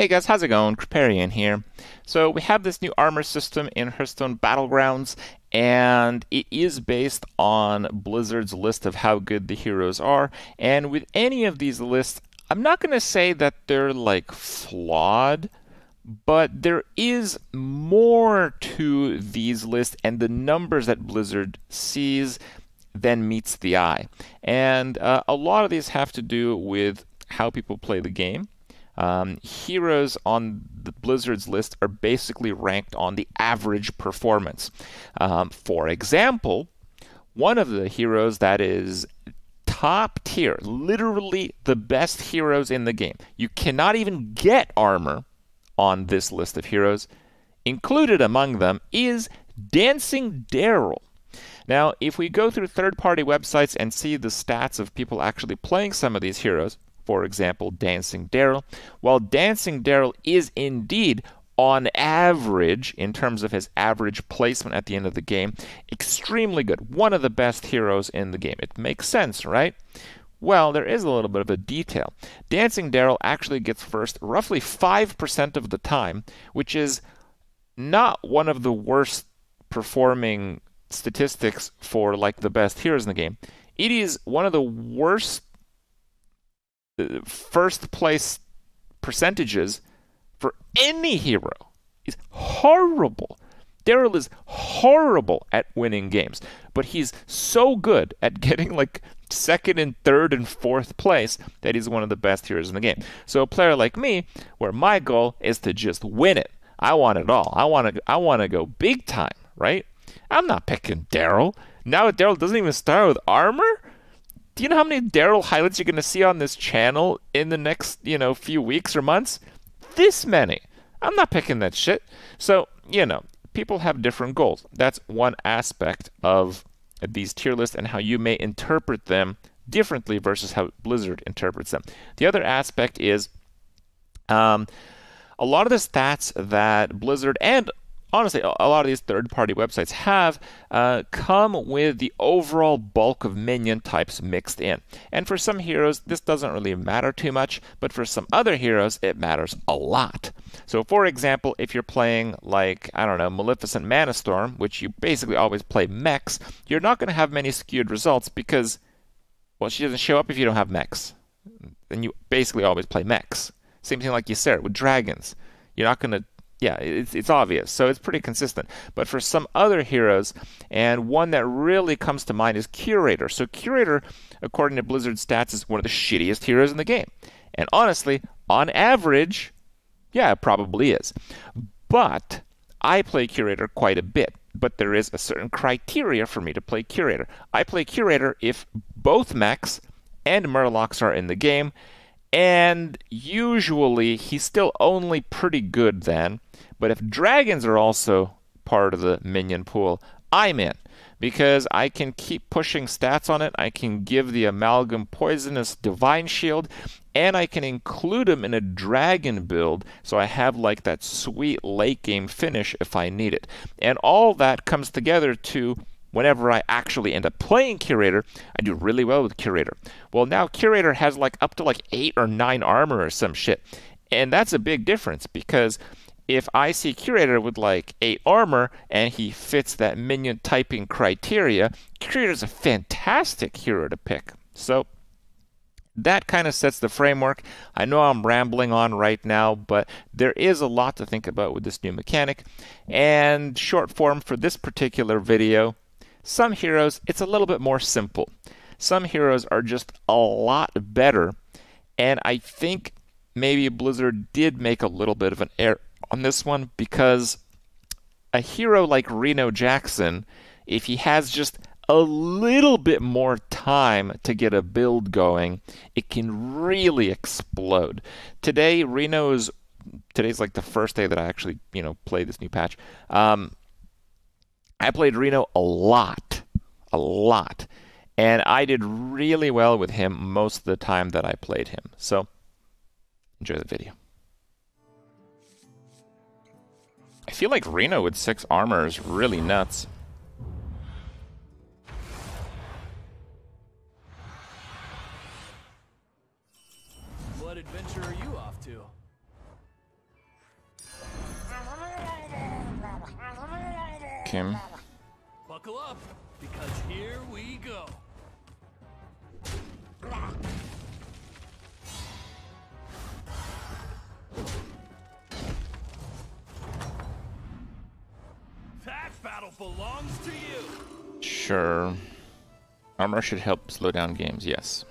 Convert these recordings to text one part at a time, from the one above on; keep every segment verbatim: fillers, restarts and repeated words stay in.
Hey guys, how's it going? Kripparrian here. So we have this new armor system in Hearthstone Battlegrounds, and it is based on Blizzard's list of how good the heroes are. And with any of these lists, I'm not going to say that they're like flawed, but there is more to these lists and the numbers that Blizzard sees than meets the eye. And uh, a lot of these have to do with how people play the game. Um, heroes on the Blizzard's list are basically ranked on the average performance. Um, for example, one of the heroes that is top tier, literally the best heroes in the game, you cannot even get armor on this list of heroes. Included among them is Dancing Daryl. Now, if we go through third-party websites and see the stats of people actually playing some of these heroes, for example, Dancing Daryl. While Dancing Daryl is indeed, on average, in terms of his average placement at the end of the game, extremely good. One of the best heroes in the game. It makes sense, right? Well, there is a little bit of a detail. Dancing Daryl actually gets first roughly five percent of the time, which is not one of the worst performing statistics for like the best heroes in the game. It is one of the worst first place percentages for any hero. Is horrible. Daryl is horrible at winning games, but he's so good at getting like second and third and fourth place that he's one of the best heroes in the game. So a player like me, where my goal is to just win it, I want it all. I want to. I want to go big time, right? I'm not picking Daryl. Now Daryl doesn't even start with armor. Do you know how many Daryl highlights you're going to see on this channel in the next, you know, few weeks or months? This many. I'm not picking that shit. So, you know, people have different goals. That's one aspect of these tier lists and how you may interpret them differently versus how Blizzard interprets them. The other aspect is um, a lot of the stats that Blizzard and honestly, a lot of these third-party websites have uh, come with the overall bulk of minion types mixed in. And for some heroes, this doesn't really matter too much, but for some other heroes, it matters a lot. So for example, if you're playing like, I don't know, Maleficent Manastorm, which you basically always play mechs, you're not going to have many skewed results because, well, she doesn't show up if you don't have mechs. And you basically always play mechs. Same thing like Ysera with dragons. You're not going to Yeah, it's, it's obvious, so it's pretty consistent. But for some other heroes, and one that really comes to mind is Curator. So Curator, according to Blizzard stats, is one of the shittiest heroes in the game. And honestly, on average, yeah, it probably is. But I play Curator quite a bit, but there is a certain criteria for me to play Curator. I play Curator if both mechs and Murlocs are in the game, and usually he's still only pretty good then. But if dragons are also part of the minion pool, I'm in. Because I can keep pushing stats on it, I can give the Amalgam Poisonous Divine Shield, and I can include him in a dragon build, so I have like that sweet late game finish if I need it. And all that comes together to whenever I actually end up playing Curator, I do really well with Curator. Well, now Curator has like up to like eight or nine armor or some shit. And that's a big difference because if I see Curator with like eight armor and he fits that minion typing criteria, Curator's a fantastic hero to pick. So that kind of sets the framework. I know I'm rambling on right now, but there is a lot to think about with this new mechanic. And short form for this particular video, some heroes, it's a little bit more simple. Some heroes are just a lot better, and I think maybe Blizzard did make a little bit of an error on this one because a hero like Reno Jackson, if he has just a little bit more time to get a build going, it can really explode. Today, Reno's, today's like the first day that I actually, you know, played this new patch. Um, I played Reno a lot, a lot, and I did really well with him most of the time that I played him. So, enjoy the video. I feel like Reno with six armor is really nuts. What adventure are you off to? him. Buckle up, because here we go. That battle belongs to you. Sure. Armor should help slow down games, yes.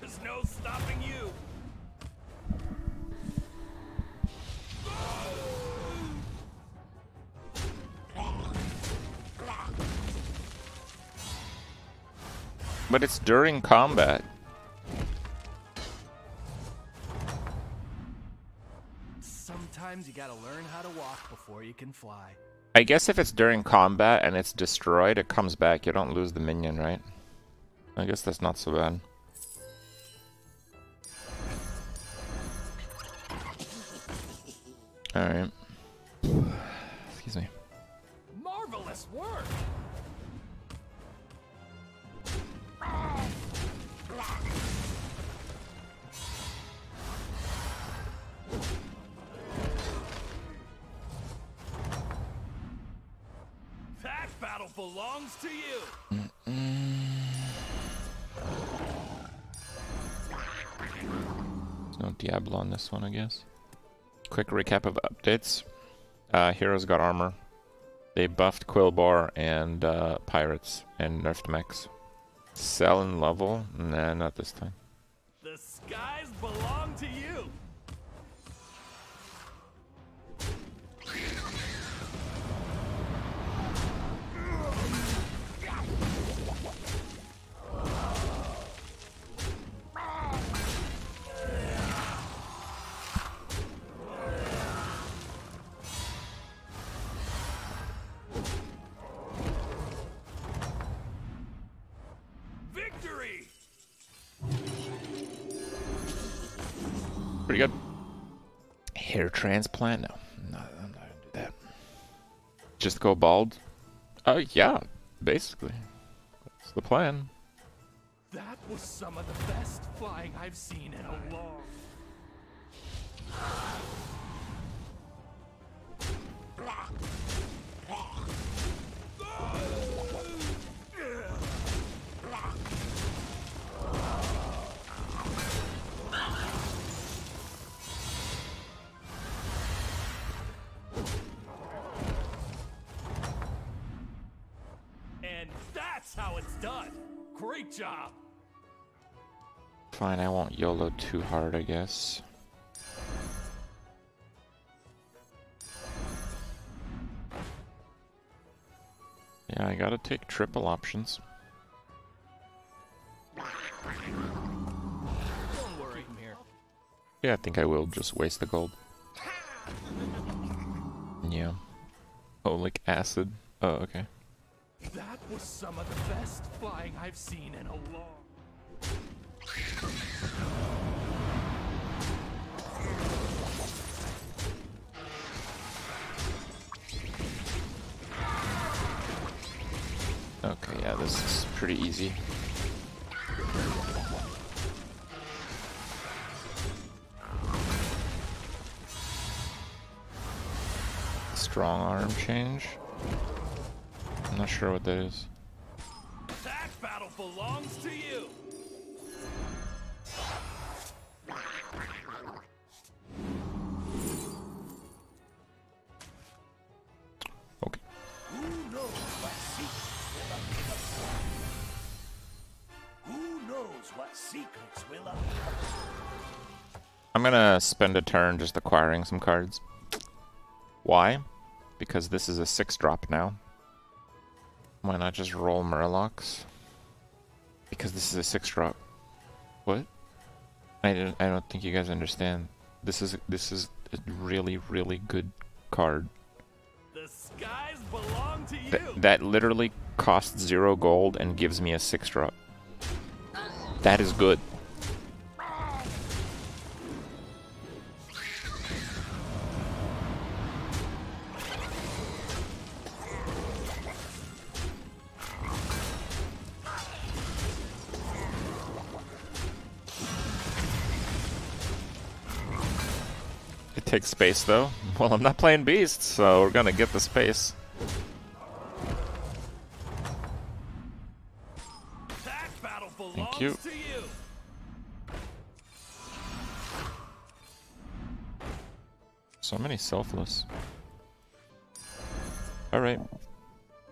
There's no stopping you. But it's during combat. Sometimes you gotta learn how to walk before you can fly. I guess if it's during combat and it's destroyed, it comes back. You don't lose the minion, right? I guess that's not so bad. Alright. Excuse me. Marvelous work! That battle belongs to you. There's no Diablo on this one, I guess. Quick recap of updates. Uh, heroes got armor. They buffed Quill Bar and uh, pirates and nerfed mechs. Sell and level? Nah, not this time. The skies belong to you. Pretty good. Hair transplant? No, no, I'm not gonna do that. Just go bald? Oh uh, yeah, basically. That's the plan. That was some of the best flying I've seen in a long time. How it's done. Great job. Fine, I won't YOLO too hard, I guess. Yeah, I gotta take triple options. Don't worry, Mir. Yeah, I think I will just waste the gold. Yeah. Oleic acid. Oh, okay. That was some of the best flying I've seen in a long. Okay, yeah, this is pretty easy. Strong arm change. I'm not sure what that is. That battle belongs to you. Okay. Who knows what secrets will Who knows what secrets will I'm gonna spend a turn just acquiring some cards. Why? Because this is a six drop now. Why not just roll Murlocs? Because this is a six drop. What? I don't. I don't think you guys understand. This is this is a really really good card. The skies belong to you. Th that literally costs zero gold and gives me a six drop. That is good. Take space though. Well, I'm not playing beast, so we're gonna get the space. you. So many selfless. Alright.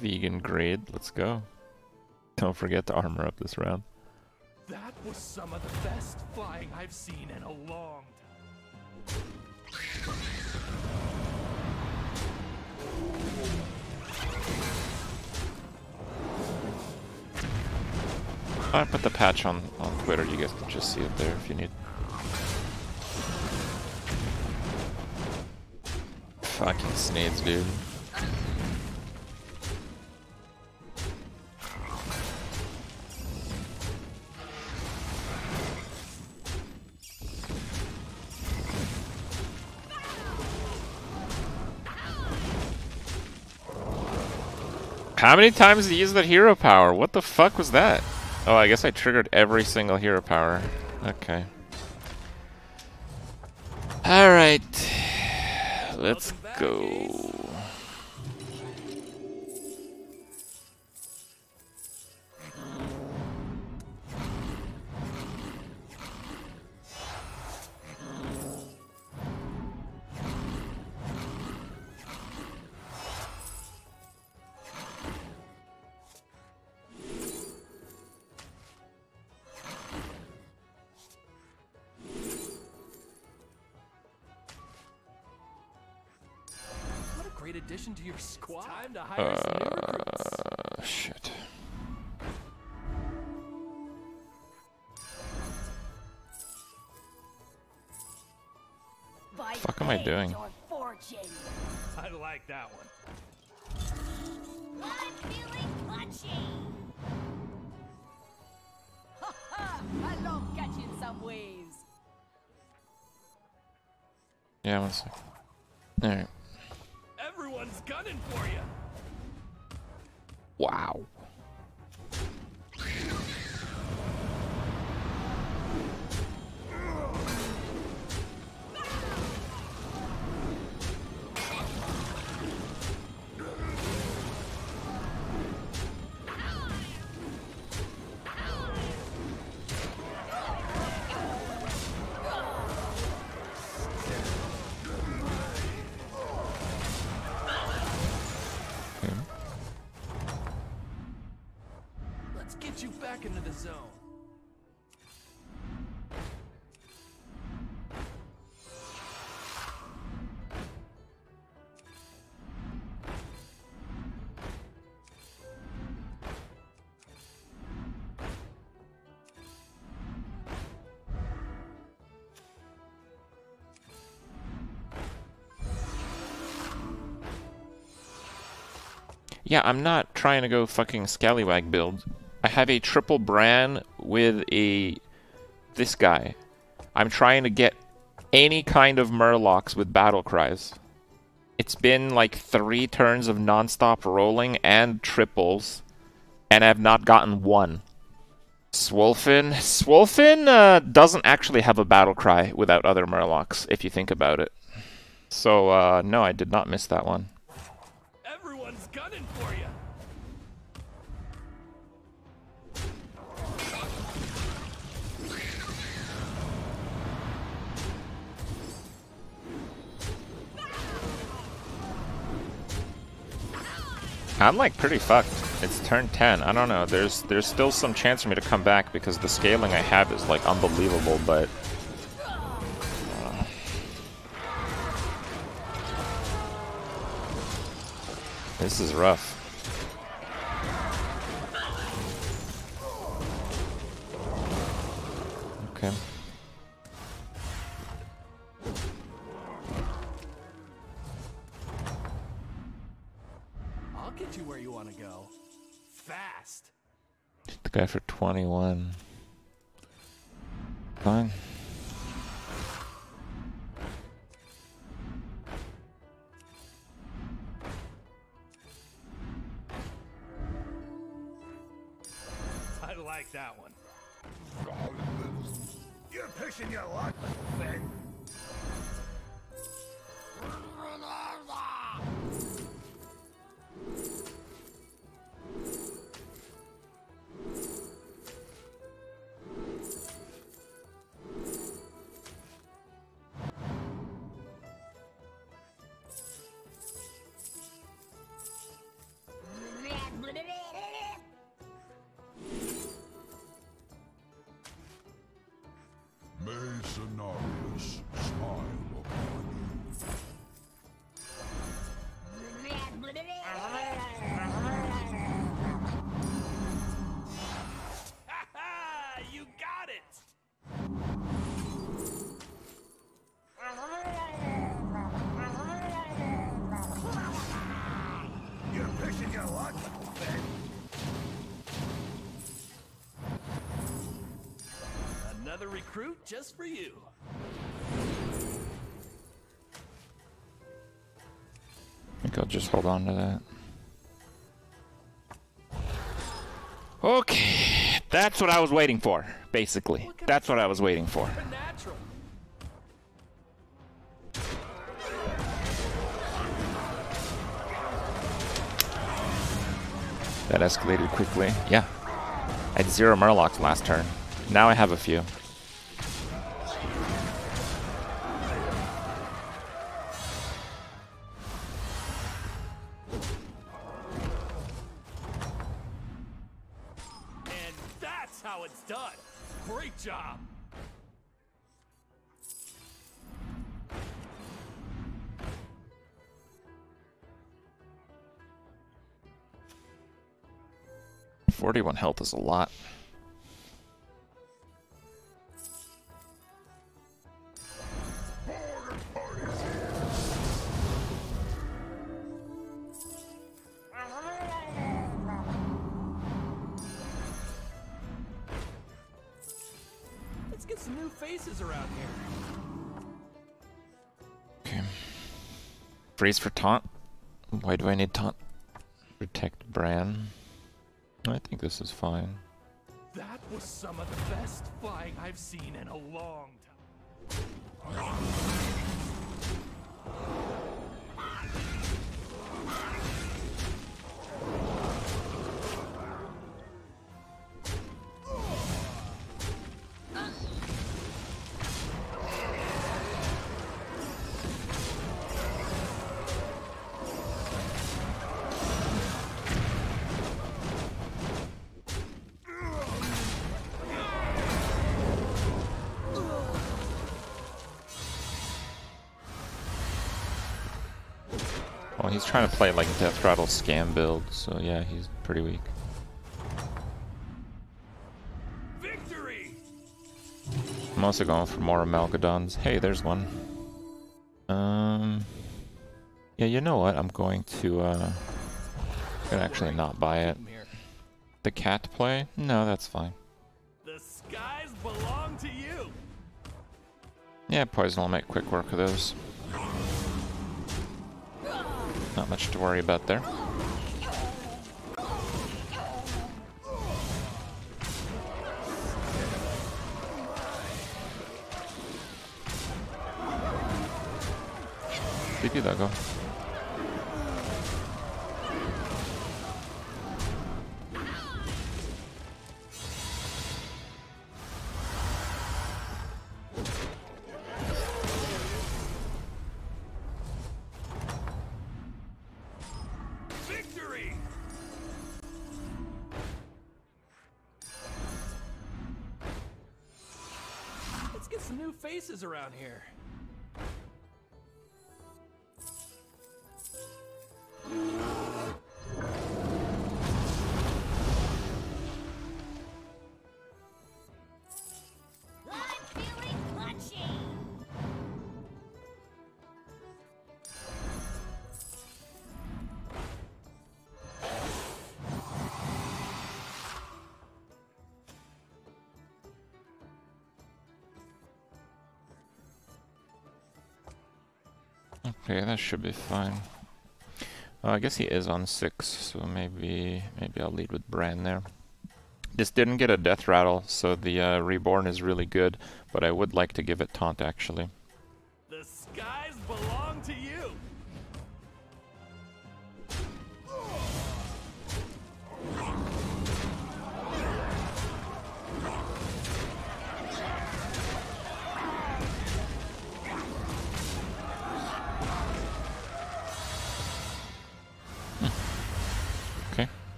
Vegan grade, let's go. Don't forget to armor up this round. That was some of the best flying I've seen in a long time. I put the patch on, on Twitter, you guys can just see it there if you need. Fucking Snades, dude. How many times did he use that hero power? What the fuck was that? Oh, I guess I triggered every single hero power. Okay. Alright. Let's go. Addition to your squad. Time to hire uh, some new recruits. Shit. By fuck am I doing? I like that one. I'm feeling clutchy. Ha ha! I love catching some waves. Yeah, one second. All right. Everyone's gunning for you. Wow. Into the zone. Yeah, I'm not trying to go fucking scallywag build. I have a triple Bran with a this guy. I'm trying to get any kind of Murlocs with battle cries. It's been like three turns of non-stop rolling and triples, and I've not gotten one. Swolfin, Swolfin uh, doesn't actually have a battle cry without other Murlocs, if you think about it. So uh, no, I did not miss that one. Everyone's gunning for you. I'm like pretty fucked. It's turn ten. I don't know. There's there's still some chance for me to come back because the scaling I have is like unbelievable, but uh. This is rough. Okay. Guy for twenty-one. Fine. I like that one. You're pushing your luck, thing. another recruit just for you. I think I'll just hold on to that. Okay, that's what I was waiting for, basically. That's what I was waiting for. That escalated quickly. Yeah. I had zero Murlocs last turn. Now I have a few. And that's how it's done. Great job. forty-one health is a lot. Let's get some new faces around here. Okay. Freeze for taunt. Why do I need taunt? Protect Bran. I think this is fine. That was some of the best flying I've seen in a long time. Well, he's trying to play like Death Throttle scam build, so yeah, he's pretty weak. Victory! I'm also going for more Amalgadons. Hey, there's one. Um, yeah, you know what? I'm going to. Uh, I'm gonna actually not buy it. The cat play? No, that's fine. The skies belong to you. Yeah, poison will make quick work of those. Not much to worry about there. Sleepy doggo. New faces around here. Okay, that should be fine. Uh, I guess he is on six, so maybe maybe I'll lead with Bran there. This didn't get a death rattle, so the uh, reborn is really good, but I would like to give it taunt actually. The skies belong to you.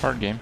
Hard game.